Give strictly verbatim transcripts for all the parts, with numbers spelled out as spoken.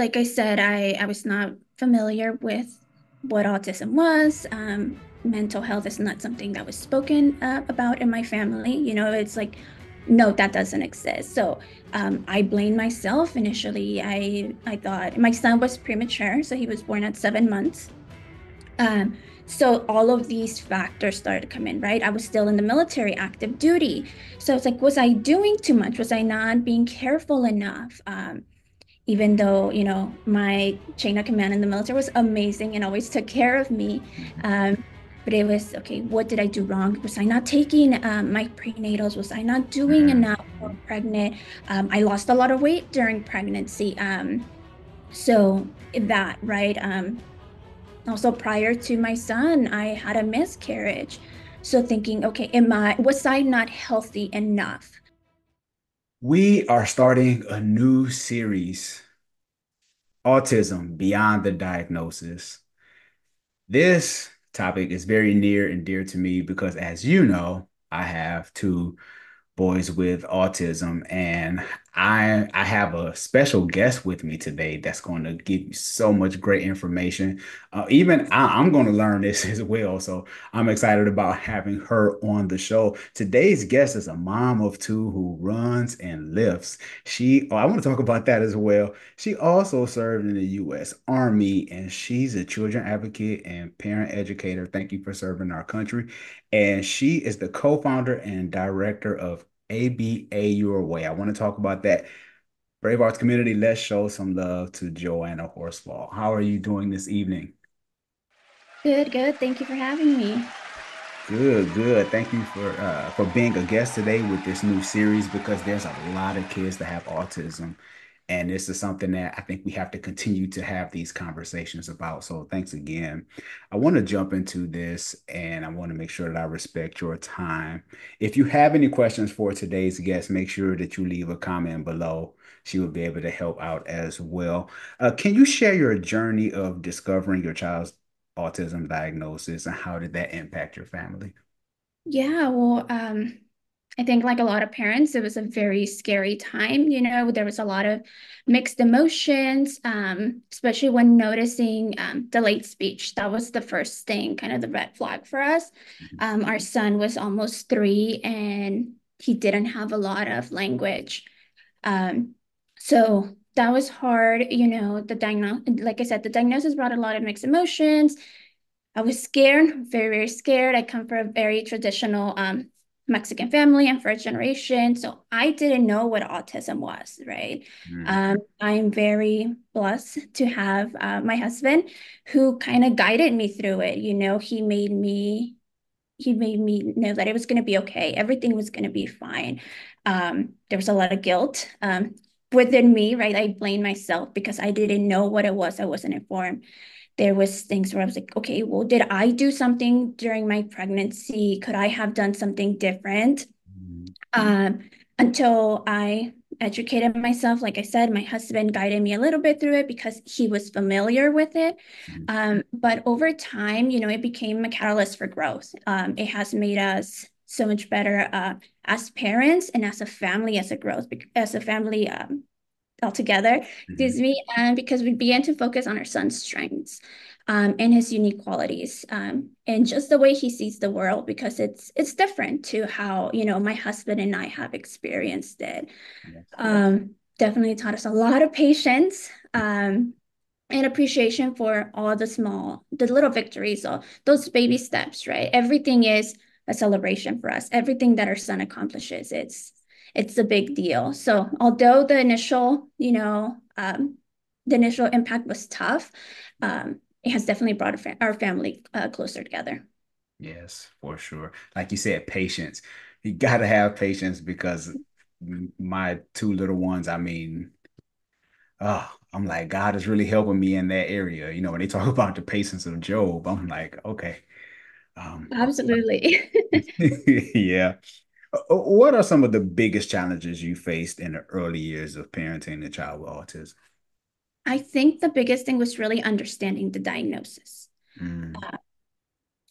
like I said, I, I was not familiar with what autism was. Um, mental health is not something that was spoken uh, about in my family. You know, it's like, no, that doesn't exist. So um, I blamed myself initially. I, I thought my son was premature, so he was born at seven months. Um, so all of these factors started to come in, right? I was still in the military, active duty. So it's like, was I doing too much? Was I not being careful enough? Um, even though, you know, my chain of command in the military was amazing and always took care of me. Um, But it was, okay, what did I do wrong? Was I not taking um, my prenatals? Was I not doing mm-hmm. enough while pregnant? Um, I lost a lot of weight during pregnancy. Um, so that, right? Um, also prior to my son, I had a miscarriage. So thinking, okay, am I, was I not healthy enough? We are starting a new series, Autism Beyond the Diagnosis. This topic is very near and dear to me because, as you know, I have two boys with autism, and I I have a special guest with me today that's going to give you so much great information. Uh, even I, I'm going to learn this as well, so I'm excited about having her on the show. Today's guest is a mom of two who runs and lifts. She, oh, I want to talk about that as well. She also served in the U S Army, and she's a children advocate and parent educator. Thank you for serving our country. And she is the co-founder and director of A B A Your Way. I want to talk about that. Brave Arts Community, let's show some love to Joanna Horsfall. How are you doing this evening? Good, good. Thank you for having me. Good, good. Thank you for uh, for being a guest today with this new series, because there's a lot of kids that have autism, and this is something that I think we have to continue to have these conversations about. So thanks again. I want to jump into this, and I want to make sure that I respect your time. If you have any questions for today's guest, make sure that you leave a comment below. She will be able to help out as well. Uh, can you share your journey of discovering your child's autism diagnosis, and how did that impact your family? Yeah, well, um... I think, like a lot of parents, it was a very scary time. You know, there was a lot of mixed emotions, um, especially when noticing um, delayed speech. That was the first thing, kind of the red flag for us. Um, our son was almost three, and he didn't have a lot of language. Um, so that was hard. You know, the diagnosis, like I said, the diagnosis brought a lot of mixed emotions. I was scared, very, very scared. I come from a very traditional um Mexican family and first generation. So I didn't know what autism was, right? Mm. Um, I'm very blessed to have uh, my husband, who kind of guided me through it. You know, he made me, he made me know that it was going to be okay. Everything was going to be fine. Um, there was a lot of guilt um, within me, right? I blamed myself because I didn't know what it was. I wasn't informed. There was things where I was like, okay, well, did I do something during my pregnancy? Could I have done something different? Mm-hmm. Um, until I educated myself. Like I said, my husband guided me a little bit through it because he was familiar with it. Mm-hmm. Um, but over time, you know, it became a catalyst for growth. Um, it has made us so much better uh, as parents and as a family, as a growth, as a family um altogether, excuse me, and because we began to focus on our son's strengths um, and his unique qualities um, and just the way he sees the world, because it's it's different to how, you know, my husband and I have experienced it. Yes. Um, definitely taught us a lot of patience um, and appreciation for all the small, the little victories, all those baby steps, right? Everything is a celebration for us. Everything that our son accomplishes, it's It's a big deal. So although the initial, you know, um, the initial impact was tough, um, it has definitely brought our, fa- our family uh, closer together. Yes, for sure. Like you said, patience. You got to have patience, because my two little ones, I mean, oh, I'm like, God is really helping me in that area. You know, when they talk about the patience of Job, I'm like, okay. Um, Absolutely. Yeah. What are some of the biggest challenges you faced in the early years of parenting a child with autism? I think the biggest thing was really understanding the diagnosis. Mm. Uh,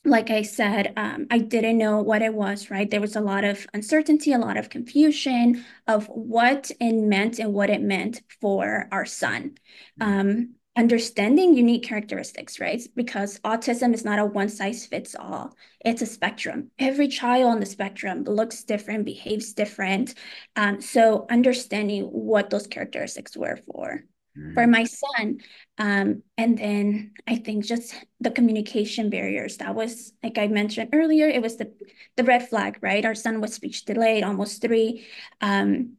like I said, um, I didn't know what it was, right? There was a lot of uncertainty, a lot of confusion of what it meant and what it meant for our son. Um, understanding unique characteristics, right? Because autism is not a one-size-fits-all. It's a spectrum. Every child on the spectrum looks different, behaves different. Um, so understanding what those characteristics were for. for my son. Um, and then I think just the communication barriers, that was, like I mentioned earlier, it was the, the red flag, right? Our son was speech delayed, almost three. Um,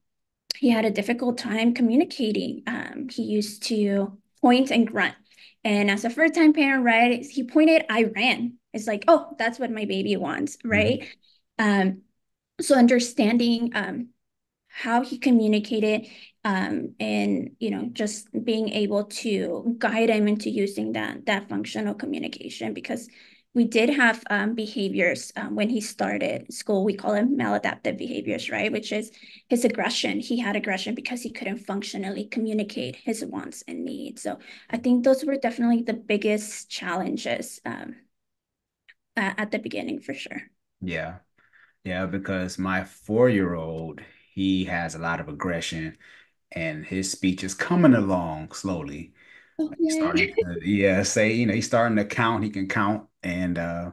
he had a difficult time communicating. Um, he used to point and grunt. And as a first time parent, right, he pointed, I ran. It's like, oh, that's what my baby wants, right? Mm-hmm. Um, so understanding um, how he communicated, Um, and, you know, just being able to guide him into using that, that functional communication, because we did have um, behaviors um, when he started school. We call them maladaptive behaviors, right? Which is his aggression. He had aggression because he couldn't functionally communicate his wants and needs. So I think those were definitely the biggest challenges um, uh, at the beginning, for sure. Yeah. Yeah, because my four-year-old, he has a lot of aggression. And his speech is coming along slowly. Okay. He's starting to, yeah, say, you know, he's starting to count. He can count. And uh,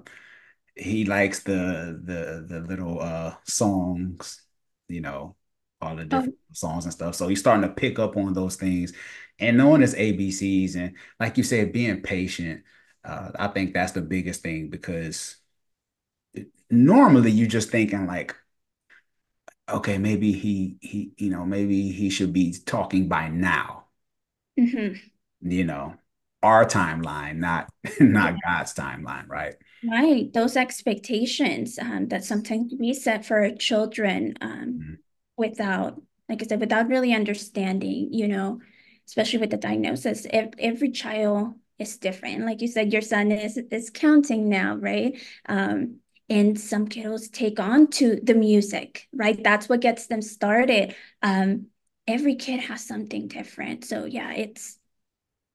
he likes the the the little uh, songs, you know, all the different oh. songs and stuff. So he's starting to pick up on those things. And knowing his A B Cs and, like you said, being patient, uh, I think that's the biggest thing, because normally you're just thinking like, okay, maybe he, he, you know, maybe he should be talking by now, mm-hmm. you know, our timeline, not, not yeah. God's timeline. Right. Right. Those expectations um, that sometimes we set for children um, mm-hmm. without, like I said, without really understanding, you know, especially with the diagnosis, if every child is different. Like you said, your son is, is counting now, right? Um, And some kiddos take on to the music, right? That's what gets them started. Um, every kid has something different. So yeah, it's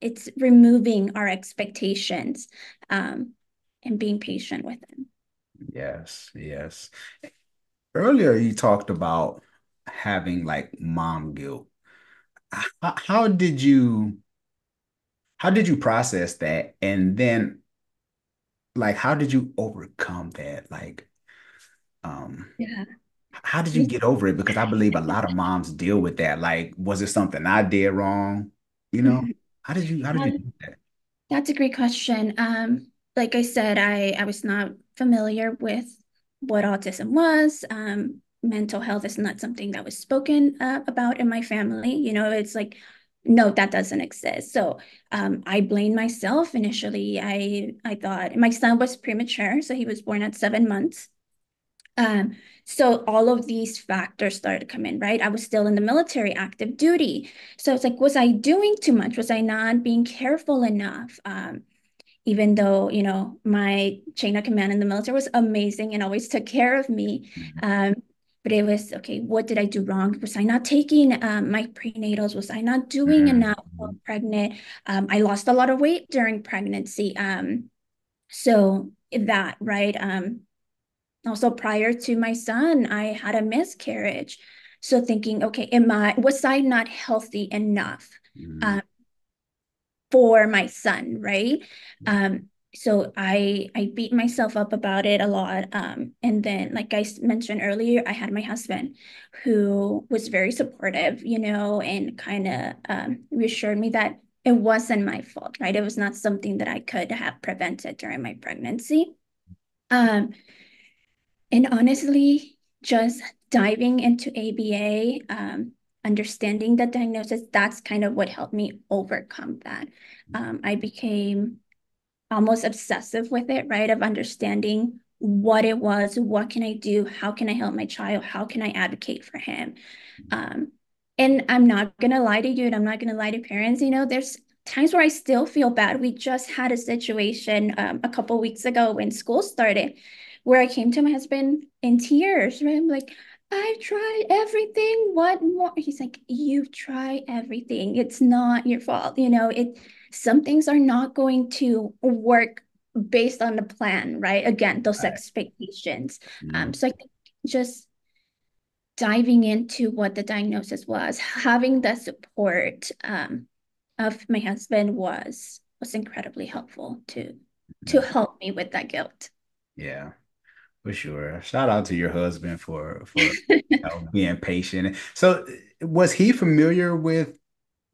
it's removing our expectations um, and being patient with them. Yes, yes. Earlier, you talked about having like mom guilt. How, how did you, how did you process that? And then like, how did you overcome that? Like, um, yeah. how did you get over it? Because I believe a lot of moms deal with that. Like, was it something I did wrong? You know, how did you, how did you do that? That's a great question. Um, like I said, I, I was not familiar with what autism was. Um, mental health is not something that was spoken uh, about in my family. You know, it's like, no, that doesn't exist. So um, I blamed myself initially. I I thought my son was premature, so he was born at seven months. Um, so all of these factors started to come in, right? I was still in the military, active duty. So it's like, was I doing too much? Was I not being careful enough? Um, even though, you know, my chain of command in the military was amazing and always took care of me. Um, But it was, okay, what did I do wrong? Was I not taking um, my prenatals? Was I not doing mm-hmm. enough while pregnant? Um, I lost a lot of weight during pregnancy. Um, so that, right? Um, also, prior to my son, I had a miscarriage. So thinking, okay, am I, was I not healthy enough mm-hmm. um, for my son, right? Mm-hmm. Um, So I I beat myself up about it a lot. Um, and then, like I mentioned earlier, I had my husband who was very supportive, you know, and kind of um, reassured me that it wasn't my fault, right? It was not something that I could have prevented during my pregnancy. Um, and honestly, just diving into A B A, um, understanding the diagnosis, that's kind of what helped me overcome that. Um, I became almost obsessive with it, right? Of understanding what it was, what can I do? How can I help my child? How can I advocate for him? Um, and I'm not going to lie to you, and I'm not going to lie to parents. You know, there's times where I still feel bad. We just had a situation um, a couple weeks ago when school started where I came to my husband in tears, right? I'm like, I've tried everything. What more? He's like, you've tried everything. It's not your fault. You know, it. Some things are not going to work based on the plan, right? Again, those right. expectations. Mm-hmm. Um, so I think just diving into what the diagnosis was, having the support um, of my husband was was incredibly helpful to mm-hmm. to help me with that guilt. Yeah, for sure. Shout out to your husband for for you know, being patient. So, was he familiar with?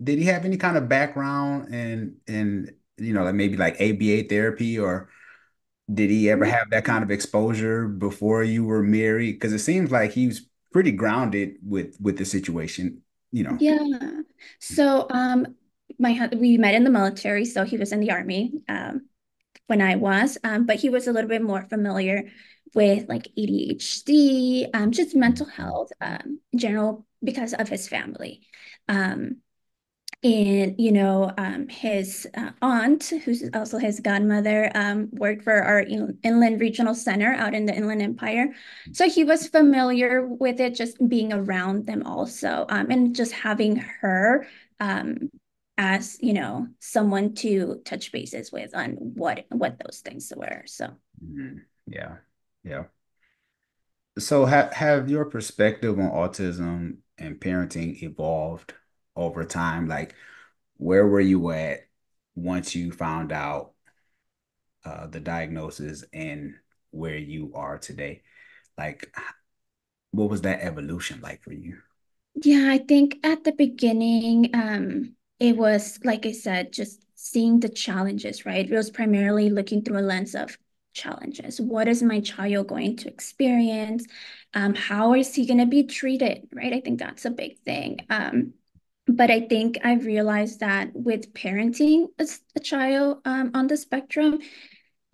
Did he have any kind of background in in you know, like maybe like A B A therapy, or did he ever have that kind of exposure before you were married? Because it seems like he was pretty grounded with with the situation, you know. Yeah. So um, my we met in the military, so he was in the Army um, when I was, um, but he was a little bit more familiar with like A D H D, um, just mental health um, in general because of his family. Um, And, you know, um, his uh, aunt, who's also his godmother, um, worked for our in Inland Regional Center out in the Inland Empire. So he was familiar with it, just being around them also. Um, and just having her um, as, you know, someone to touch bases with on what what those things were. So, yeah, yeah. So ha- have your perspective on autism and parenting evolved over time? Like, where were you at once you found out uh, the diagnosis and where you are today? Like, what was that evolution like for you? Yeah, I think at the beginning, um, it was, like I said, just seeing the challenges, right? It was primarily looking through a lens of challenges. What is my child going to experience? Um, how is he going to be treated, right? I think that's a big thing. Um, But I think I've realized that with parenting a, a child um, on the spectrum,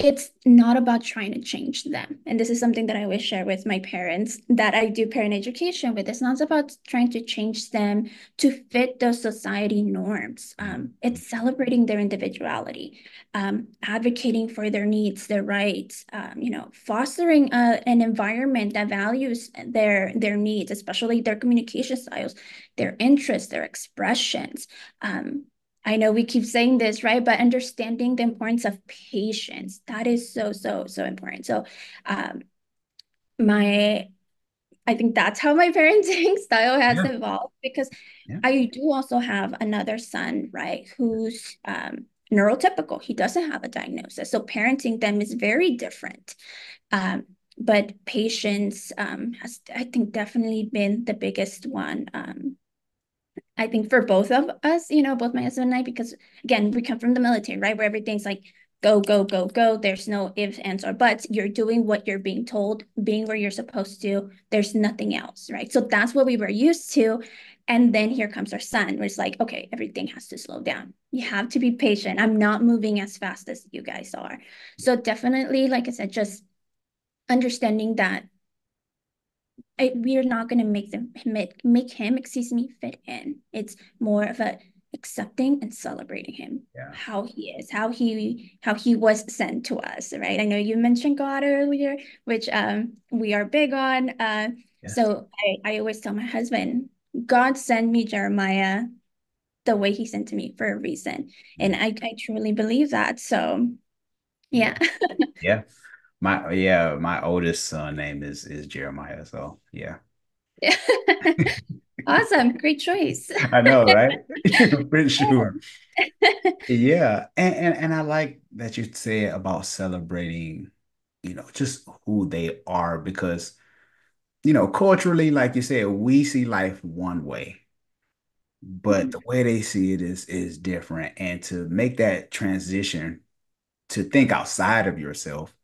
it's not about trying to change them. And this is something that I always share with my parents that I do parent education with. It's not about trying to change them to fit those society norms. Um, it's celebrating their individuality, um, advocating for their needs, their rights, um, you know, fostering a, an environment that values their, their needs, especially their communication styles, their interests, their expressions. Um, I know we keep saying this, right? But understanding the importance of patience, that is so, so, so important. So um, my, I think that's how my parenting style has yeah. evolved, because yeah. I do also have another son, right? Who's um, neurotypical. He doesn't have a diagnosis. So parenting them is very different. Um, but patience um, has, I think, definitely been the biggest one. Um, I think for both of us, you know, both my husband and I, because again, we come from the military, right? Where everything's like, go, go, go, go. There's no ifs, ands, or buts. You're doing what you're being told, being where you're supposed to. There's nothing else, right? So that's what we were used to. And then here comes our son, where it's like, okay, everything has to slow down. You have to be patient. I'm not moving as fast as you guys are. So definitely, like I said, just understanding that I, we are not going to make them make, make him, excuse me, fit in. It's more of a accepting and celebrating him, yeah. how he is, how he how he was sent to us, right? I know you mentioned God earlier, which um we are big on. Uh, yes. So I, I always tell my husband, God sent me Jeremiah the way he sent to me for a reason. Mm-hmm. And I, I truly believe that. So, yeah. Yeah. My yeah, my oldest son name is is Jeremiah. So yeah. yeah. Awesome. Great choice. I know, right? Pretty sure. Yeah. And, and and I like that you said about celebrating, you know, just who they are, because, you know, culturally, like you said, we see life one way, but mm-hmm. the way they see it is is different. And to make that transition to think outside of yourself.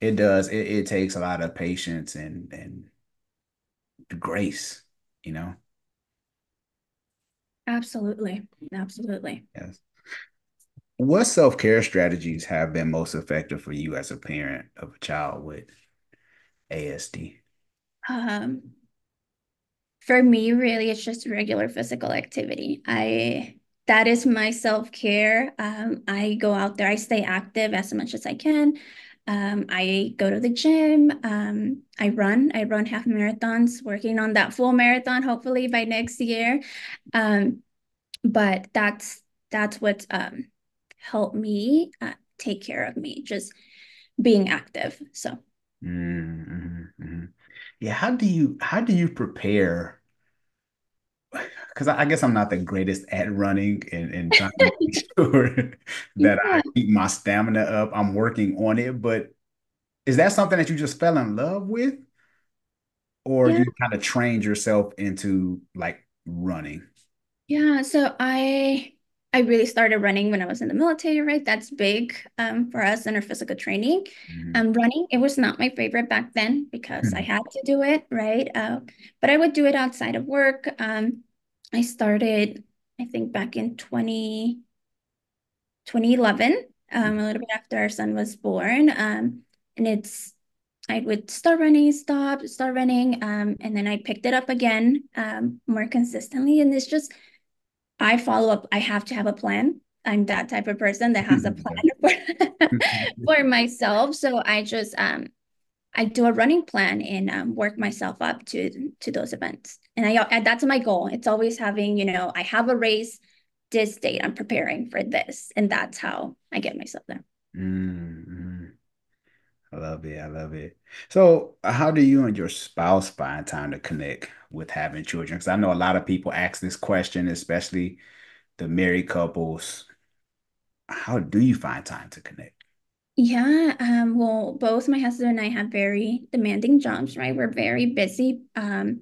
It does. It, it takes a lot of patience and and grace, you know? Absolutely. Absolutely. Yes. What self-care strategies have been most effective for you as a parent of a child with A S D? Um, for me, really, it's just regular physical activity. I... That is my self-care. Um, I go out there. I stay active as much as I can. Um, I go to the gym. Um, I run. I run half marathons, working on that full marathon, hopefully by next year. Um, but that's that's what um, helped me uh, take care of me, just being active. So mm-hmm, mm-hmm. Yeah, how do you how do you prepare? Because I guess I'm not the greatest at running and, and trying to make sure that yeah. I keep my stamina up. I'm working on it, but is that something that you just fell in love with? Or yeah. you kind of trained yourself into like running? Yeah, so I I really started running when I was in the military, right? That's big um, for us in our physical training. Mm-hmm. Um, running, it was not my favorite back then because mm-hmm. I had to do it, right? Uh, but I would do it outside of work. Um, I started, I think, back in twenty eleven, um, mm-hmm. a little bit after our son was born. Um, and it's, I would start running, stop, start running. Um, and then I picked it up again um, more consistently. And it's just, I follow up. I have to have a plan. I'm that type of person that has a plan for, for myself. So I just, um, I do a running plan and um, work myself up to, to those events. And I, and that's my goal. It's always having, you know, I have a race this date, I'm preparing for this. And that's how I get myself there. Mm-hmm. I love it. I love it. So how do you and your spouse find time to connect with having children? Because I know a lot of people ask this question, especially the married couples. How do you find time to connect? Yeah. Um, well, both my husband and I have very demanding jobs, right? We're very busy. Um,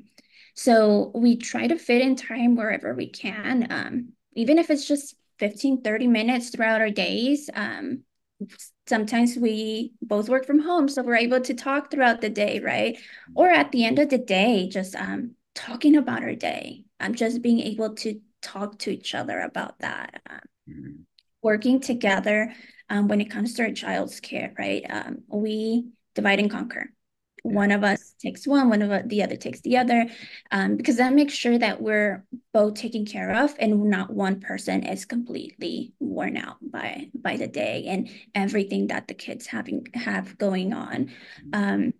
so we try to fit in time wherever we can, um, even if it's just fifteen, thirty minutes throughout our days. Um, sometimes we both work from home, so we're able to talk throughout the day, right? Or at the end of the day, just um talking about our day. I'm um, just being able to talk to each other about that. Um, mm-hmm. Working together um, when it comes to our child's care, right? Um, we divide and conquer. Yeah. One of us takes one, one of the other takes the other, um, because that makes sure that we're both taken care of and not one person is completely worn out by by the day and everything that the kids having have going on. Um,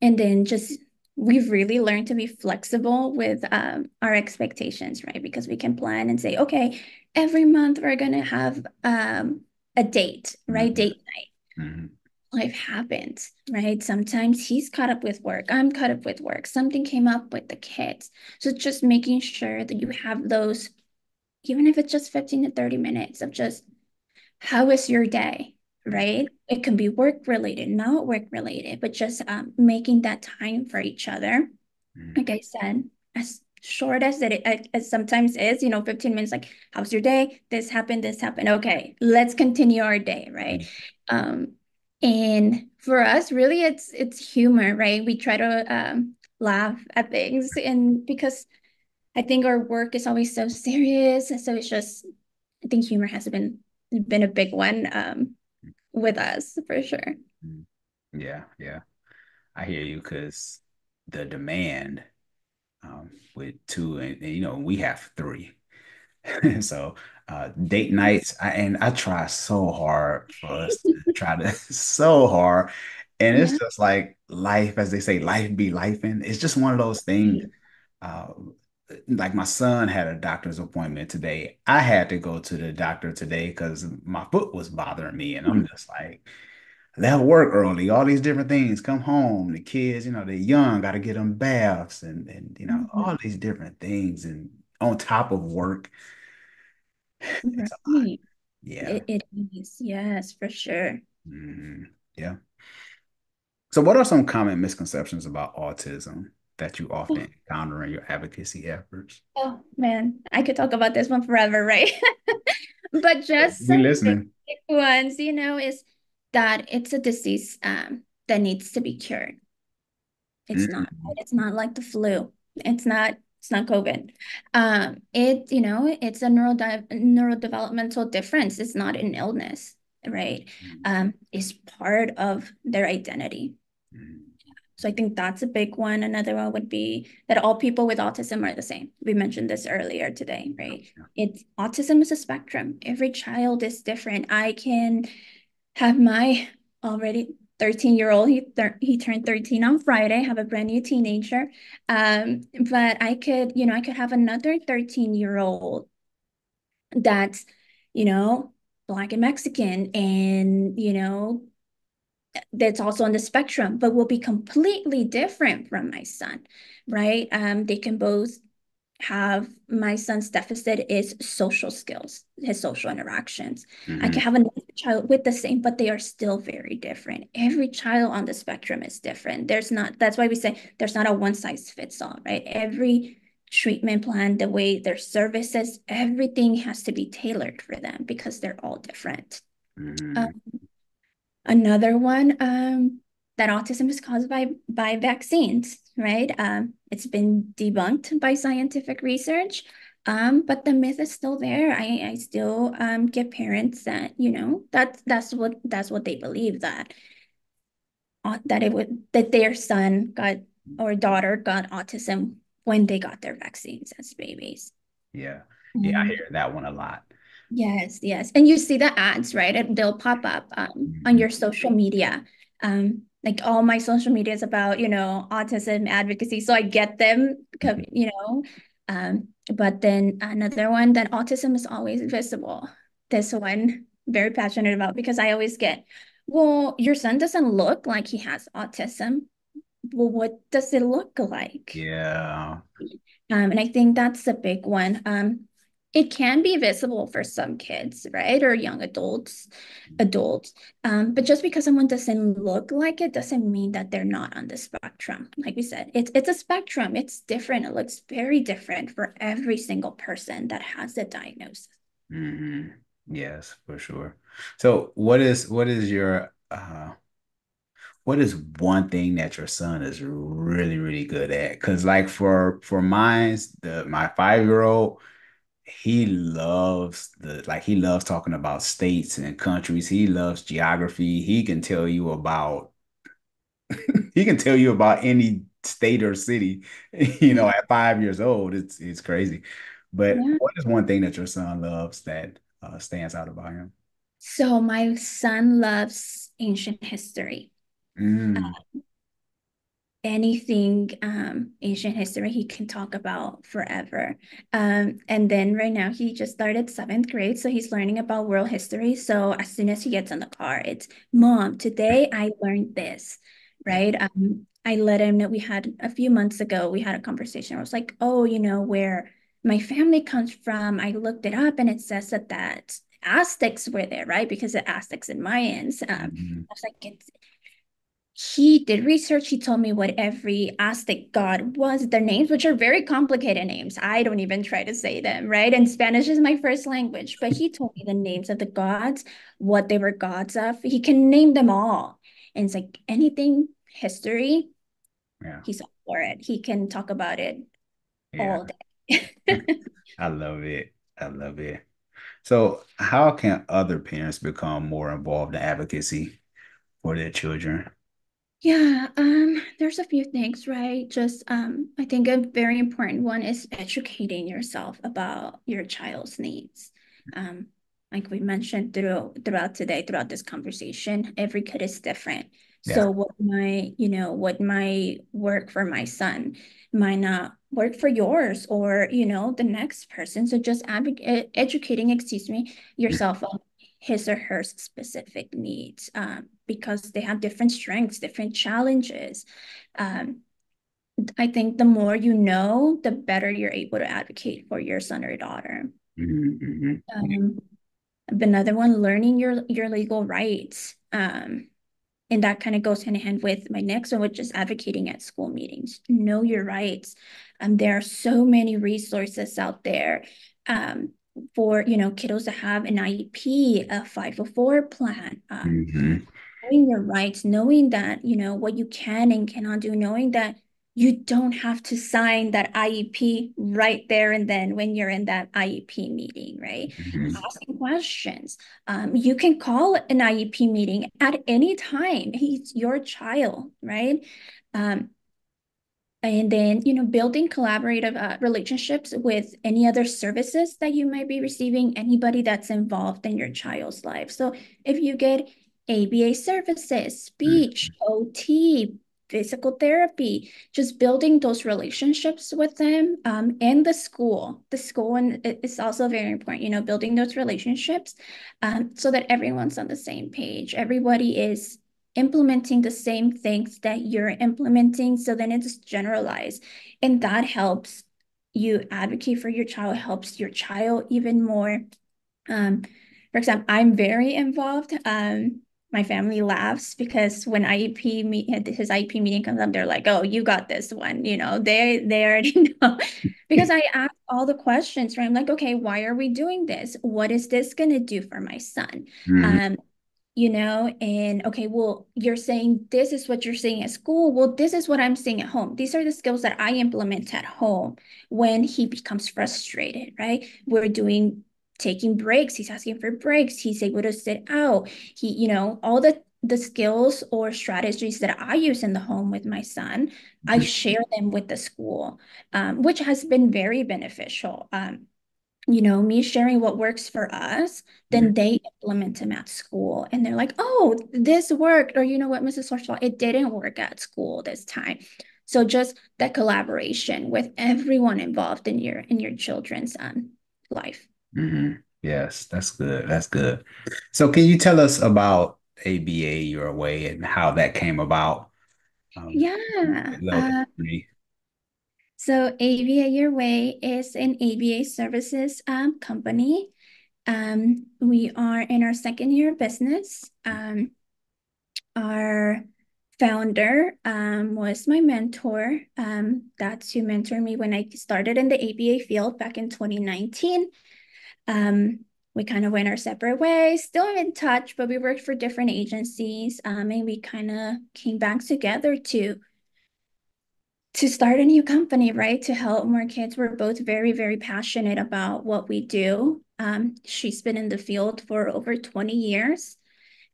and then just we've really learned to be flexible with um, our expectations, right? Because we can plan and say, okay, every month we're going to have um, a date, right? Mm-hmm. Date night. Mm-hmm. Life happens, right? Sometimes he's caught up with work. I'm caught up with work. Something came up with the kids. So just making sure that you have those, even if it's just fifteen to thirty minutes of just, how is your day, right? It can be work-related, not work-related, but just um, making that time for each other. Mm-hmm. Like I said, as short as it as sometimes is, you know, fifteen minutes, like, how's your day? This happened, this happened. Okay, let's continue our day, right? Mm-hmm. Um, And for us, really, it's it's humor, right? We try to um, laugh at things, and because I think our work is always so serious, and so it's just, I think humor has been been a big one um, with us for sure. Yeah, yeah, I hear you, because the demand um, with two, and, and you know, we have three. So uh, date nights, I, and I try so hard for us to try to so hard. And yeah. It's just like life, as they say, life be lifing. It's just one of those things. Uh, like my son had a doctor's appointment today. I had to go to the doctor today because my foot was bothering me. And I'm just like, left work early, all these different things, come home, the kids, you know, they're young, got to get them baths and, and, you know, mm-hmm. all these different things. And on top of work. Right. Yeah. It, it is. Yes, for sure. Mm-hmm. Yeah. So what are some common misconceptions about autism that you often encounter in your advocacy efforts? Oh, man, I could talk about this one forever, right? But just some listening. Big ones, you know, is that it's a disease um, that needs to be cured. It's mm-hmm. not, it's not like the flu. It's not It's not COVID. Um, it, you know, it's a neurodi- neurodevelopmental difference. It's not an illness, right? Mm-hmm. Um, it's part of their identity. Mm-hmm. So I think that's a big one. Another one would be that all people with autism are the same. We mentioned this earlier today, right? Yeah. It's autism is a spectrum. Every child is different. I can have my already thirteen year old, he th- he turned thirteen on Friday, have a brand new teenager. Um, but I could, you know, I could have another thirteen year old that's, you know, Black and Mexican, and, you know, that's also on the spectrum, but will be completely different from my son, right? Um, they can both have, my son's deficit is social skills, his social interactions. Mm-hmm. I can have another child with the same, but they are still very different. Every child on the spectrum is different. There's not, that's why we say there's not a one size fits all, right? Every treatment plan, the way their services, everything has to be tailored for them because they're all different. Mm-hmm. Um, another one, um, that autism is caused by by vaccines, right? Um, it's been debunked by scientific research, um, but the myth is still there. I I still um get parents that, you know, that's that's what that's what they believe, that uh, that it would that their son got or daughter got autism when they got their vaccines as babies. Yeah, yeah, I hear that one a lot. Yes, yes, and you see the ads, right? And they'll pop up um, mm-hmm. on your social media. Um, like all my social media is about, you know, autism advocacy. So I get them, you know, um, but then another one, that autism is always visible. This one, very passionate about, because I always get, well, your son doesn't look like he has autism. Well, what does it look like? Yeah. Um, and I think that's a big one. Um, it can be visible for some kids, right? Or young adults, adults. Um, but just because someone doesn't look like it doesn't mean that they're not on the spectrum. Like we said, it's it's a spectrum. It's different. It looks very different for every single person that has the diagnosis. Mm-hmm. Yes, for sure. So what is, what is your, uh, what is one thing that your son is really, really good at? Because like for, for mine, the, my five-year-old, he loves the like he loves talking about states and countries. He loves geography. He can tell you about he can tell you about any state or city, you know, at five years old. It's it's crazy. But yeah. What is one thing that your son loves that uh, stands out about him? So my son loves ancient history. Mm. Um, anything um ancient history he can talk about forever, um and then right now he just started seventh grade, so he's learning about world history. So as soon as he gets in the car, it's, Mom, today I learned this, right? um I let him know, we had a few months ago we had a conversation. I was like, oh, you know where my family comes from, I looked it up and it says that that Aztecs were there, right? Because the Aztecs and Mayans. um mm-hmm. I was like, it's he did research. He told me what every Aztec god was, their names, which are very complicated names. I don't even try to say them, right? And Spanish is my first language, but he told me the names of the gods, what they were gods of. He can name them all. And it's like anything history, yeah. He's all for it. He can talk about it yeah. all day. I love it. I love it. So how can other parents become more involved in advocacy for their children? Yeah, um, there's a few things, right? Just, um, I think a very important one is educating yourself about your child's needs. Um, like we mentioned through, throughout today, throughout this conversation, every kid is different. Yeah. So what might, you know, what might work for my son might not work for yours, or, you know, the next person. So just advocate, educating, excuse me, yourself on his or her specific needs, um, because they have different strengths, different challenges. Um, I think the more you know, the better you're able to advocate for your son or daughter. Mm-hmm. Um, another one, learning your, your legal rights. Um, and that kind of goes hand in hand with my next one, which is advocating at school meetings. Know your rights. Um, there are so many resources out there. Um, for, you know, kiddos that have an I E P, a five oh four plan, um, mm-hmm. knowing your rights, knowing that, you know, what you can and cannot do, knowing that you don't have to sign that I E P right there and then when you're in that I E P meeting, right? Mm-hmm. Asking questions. Um, you can call an I E P meeting at any time. He's your child, right? Um, And then, you know, building collaborative uh, relationships with any other services that you might be receiving, anybody that's involved in your child's life. So if you get A B A services, speech, mm-hmm. O T, physical therapy, just building those relationships with them, um, and the school. The school is also very important, you know, building those relationships um, so that everyone's on the same page. Everybody is implementing the same things that you're implementing, so then it's generalized. And that helps you advocate for your child, helps your child even more. Um, for example, I'm very involved. Um, My family laughs because when I E P meet, his I E P meeting comes up, they're like, "Oh, you got this one." You know, they they already know because I ask all the questions. Right? I'm like, "Okay, why are we doing this? What is this gonna do for my son?" Mm-hmm. Um, you know, and okay, well, you're saying this is what you're seeing at school. Well, this is what I'm seeing at home. These are the skills that I implement at home when he becomes frustrated. Right? We're doing. Taking breaks, he's asking for breaks, he's able to sit out, he, you know, all the, the skills or strategies that I use in the home with my son, mm-hmm. I share them with the school, um, which has been very beneficial. Um, you know, me sharing what works for us, then mm-hmm. they implement them at school and they're like, oh, this worked, or you know what, Missus Horsfall, it didn't work at school this time. So just that collaboration with everyone involved in your, in your children's um, life. Mm-hmm. Yes, that's good. That's good. So can you tell us about A B A Your Way and how that came about? Um, yeah. Uh, so A B A Your Way is an A B A services um, company. Um, we are in our second year of business. Um, our founder um, was my mentor. Um, that's who mentored me when I started in the A B A field back in twenty nineteen. Um, we kind of went our separate ways, still in touch, but we worked for different agencies. Um, and we kind of came back together to, to start a new company, right? To help more kids. We're both very, very passionate about what we do. Um, she's been in the field for over twenty years.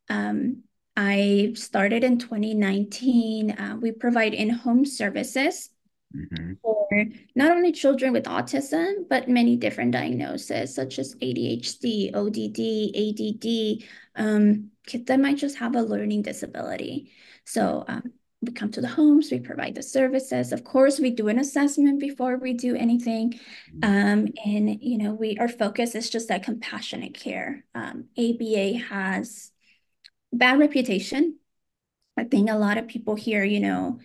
Um, I started in twenty nineteen. Uh, we provide in-home services. Mm-hmm. For not only children with autism, but many different diagnoses such as A D H D, O D D, A D D, um, kids that might just have a learning disability. So um, we come to the homes, we provide the services. Of course, we do an assessment before we do anything. Um, and, you know, we our focus is just that compassionate care. Um, A B A has a bad reputation. I think a lot of people here, you know,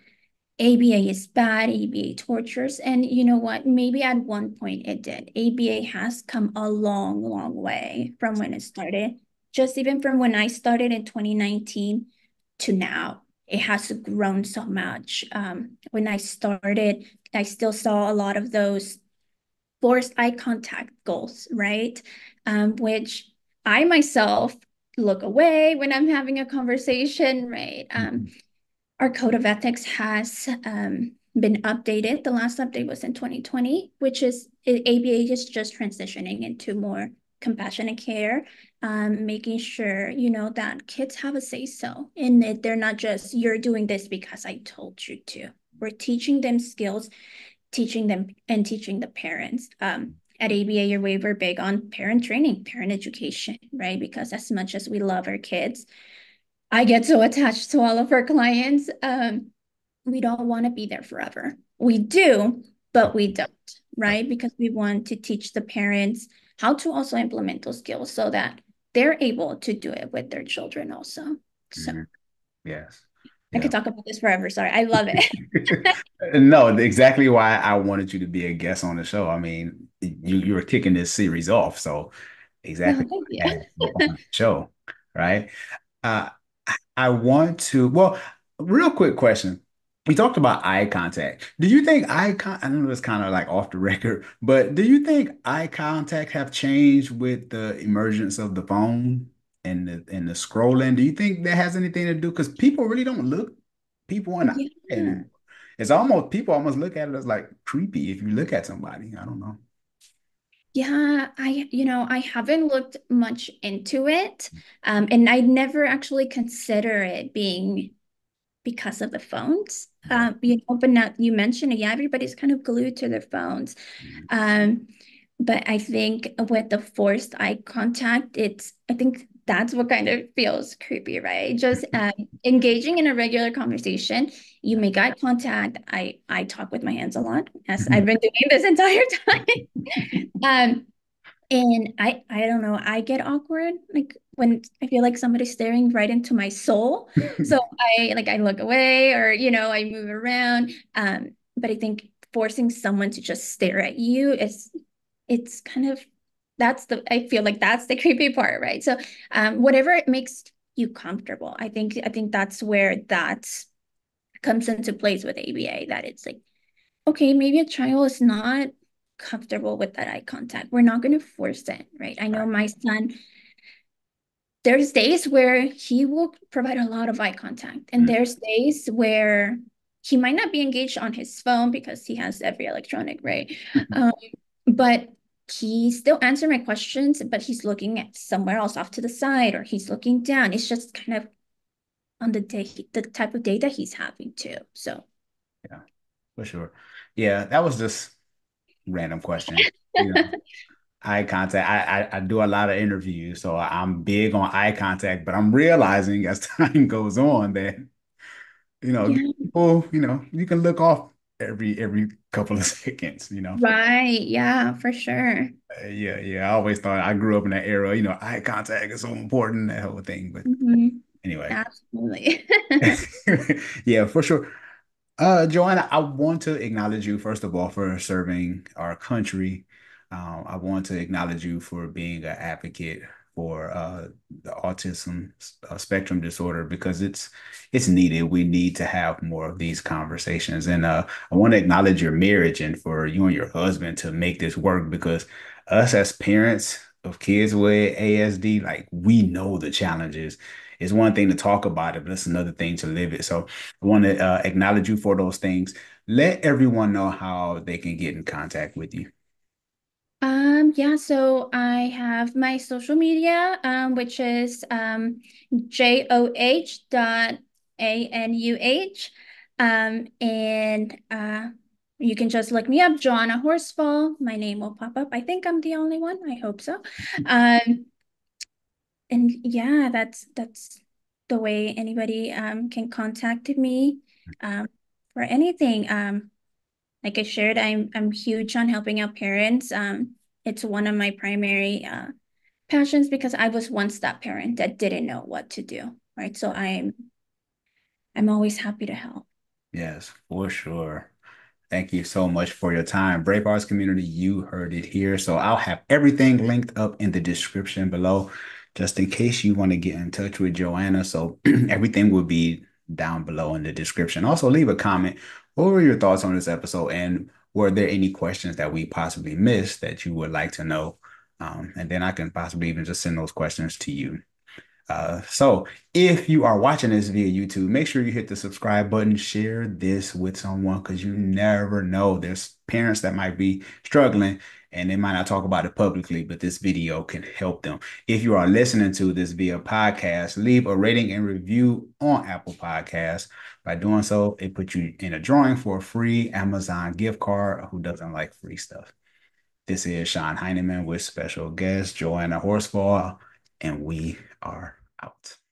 A B A is bad, A B A tortures, and you know what, maybe at one point it did. A B A has come a long, long way from when it started. Just even from when I started in twenty nineteen to now, it has grown so much. Um, when I started, I still saw a lot of those forced eye contact goals, right? Um, which I myself look away when I'm having a conversation, right? Um, Our code of ethics has um, been updated. The last update was in twenty twenty, which is A B A is just transitioning into more compassionate care, um, making sure, you know, that kids have a say-so in it. They're not just, you're doing this because I told you to. We're teaching them skills, teaching them and teaching the parents. Um, at A B A Your Way, we're big on parent training, parent education, right? Because as much as we love our kids, I get so attached to all of our clients. Um, we don't want to be there forever. We do, but we don't, right? Because we want to teach the parents how to also implement those skills so that they're able to do it with their children also. So, mm-hmm. Yes. I yeah. could talk about this forever. Sorry. I love it. No, exactly why I wanted you to be a guest on the show. I mean, you, you were kicking this series off. So exactly. Oh, yeah. On the show, right? Uh, I want to, well, real quick question. We talked about eye contact. Do you think eye contact, I know it's kind of like off the record, but do you think eye contact have changed with the emergence of the phone and the, and the scrolling? Do you think that has anything to do? Because people really don't look people in the eye anymore. It's almost, people almost look at it as like creepy if you look at somebody. I don't know. Yeah, I, you know, I haven't looked much into it, um, and I never actually consider it being because of the phones. Um, you know, but now you mentioned it, yeah, everybody's kind of glued to their phones. Um, but I think with the forced eye contact, it's, I think that's what kind of feels creepy, right? Just um, engaging in a regular conversation. You make eye contact. I, I talk with my hands a lot, as I've been doing this entire time. um, and I, I don't know, I get awkward, like when I feel like somebody's staring right into my soul. So I like, I look away, or, you know, I move around. Um, but I think forcing someone to just stare at you is, it's kind of, that's the, I feel like that's the creepy part, right? So um, whatever it makes you comfortable, I think, I think that's where that comes into place with A B A, that it's like, okay, maybe a child is not comfortable with that eye contact. We're not going to force it, right? I know my son, there's days where he will provide a lot of eye contact, and mm-hmm. there's days where he might not be engaged on his phone because he has every electronic, right? Mm-hmm. Um, but he still answers my questions, but he's looking at somewhere else off to the side, or he's looking down. It's just kind of on the day, the type of day that he's having too. So, yeah, for sure. Yeah, that was just random question. You know, eye contact. I, I I do a lot of interviews, so I'm big on eye contact. But I'm realizing as time goes on that, you know, yeah. people, you know, you can look off every every couple of seconds, you know. Right. Yeah, for sure. Uh, yeah, yeah. I always thought, I grew up in that era, you know, eye contact is so important, that whole thing. But mm-hmm. anyway. Absolutely. Yeah, for sure. Uh, Joanna, I want to acknowledge you, first of all, for serving our country. Um, I want to acknowledge you for being an advocate for uh, the autism uh, spectrum disorder, because it's it's needed. We need to have more of these conversations. And uh, I want to acknowledge your marriage and for you and your husband to make this work, because us as parents of kids with A S D, like, we know the challenges. It's one thing to talk about it, but it's another thing to live it. So I want to uh, acknowledge you for those things. Let everyone know how they can get in contact with you. Um, yeah, so I have my social media, um, which is um, J O H dot A N U H. Um, and uh, you can just look me up, Joanna Horsfall. My name will pop up. I think I'm the only one. I hope so. Um, and yeah, that's that's the way anybody um, can contact me um, for anything. Um, Like I shared, I'm I'm huge on helping out parents. Um, it's one of my primary uh, passions, because I was once that parent that didn't know what to do, right? So I'm I'm always happy to help. Yes, for sure. Thank you so much for your time. Brave Arts Community, you heard it here. So I'll have everything linked up in the description below, just in case you want to get in touch with Joanna. So everything will be down below in the description. Also, leave a comment. What were your thoughts on this episode, and were there any questions that we possibly missed that you would like to know? Um, and then I can possibly even just send those questions to you. Uh, so if you are watching this via YouTube, make sure you hit the subscribe button, share this with someone, because you never know. There's parents that might be struggling and they might not talk about it publicly, but this video can help them. If you are listening to this via podcast, leave a rating and review on Apple Podcasts. By doing so, it puts you in a drawing for a free Amazon gift card. Who doesn't like free stuff? This is Sean Heineman with special guest Joanna Horsfall, and we are out.